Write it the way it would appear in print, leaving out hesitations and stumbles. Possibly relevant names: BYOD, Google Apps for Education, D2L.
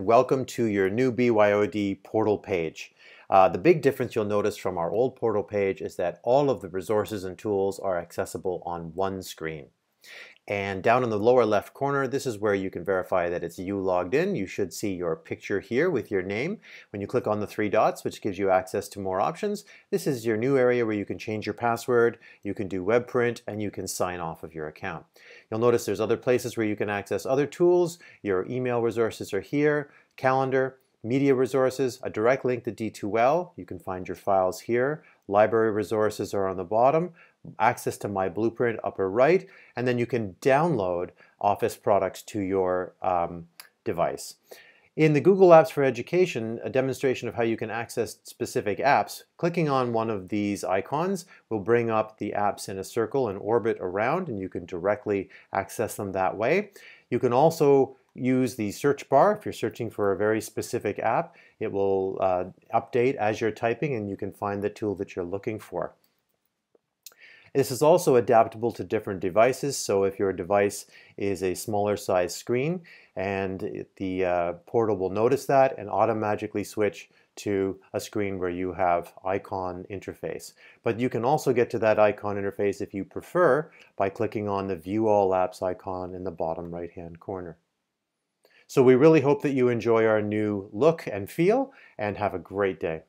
Welcome to your new BYOD portal page. The big difference you'll notice from our old portal page is that all of the resources and tools are accessible on one screen. And down in the lower left corner, this is where you can verify that it's you logged in. You should see your picture here with your name. When you click on the three dots, which gives you access to more options, this is your new area where you can change your password, you can do web print, and you can sign off of your account. You'll notice there's other places where you can access other tools. Your email resources are here, calendar, media resources, a direct link to D2L. You can find your files here. Library resources are on the bottom. Access to My Blueprint upper right, and then you can download Office products to your device. In the Google Apps for Education, a demonstration of how you can access specific apps, clicking on one of these icons will bring up the apps in a circle and orbit around, and you can directly access them that way. You can also use the search bar. If you're searching for a very specific app, it will update as you're typing, and you can find the tool that you're looking for. This is also adaptable to different devices, so if your device is a smaller size screen, and the portal will notice that and automatically switch to a screen where you have icon interface. But you can also get to that icon interface if you prefer by clicking on the View All Apps icon in the bottom right hand corner. So we really hope that you enjoy our new look and feel, and have a great day.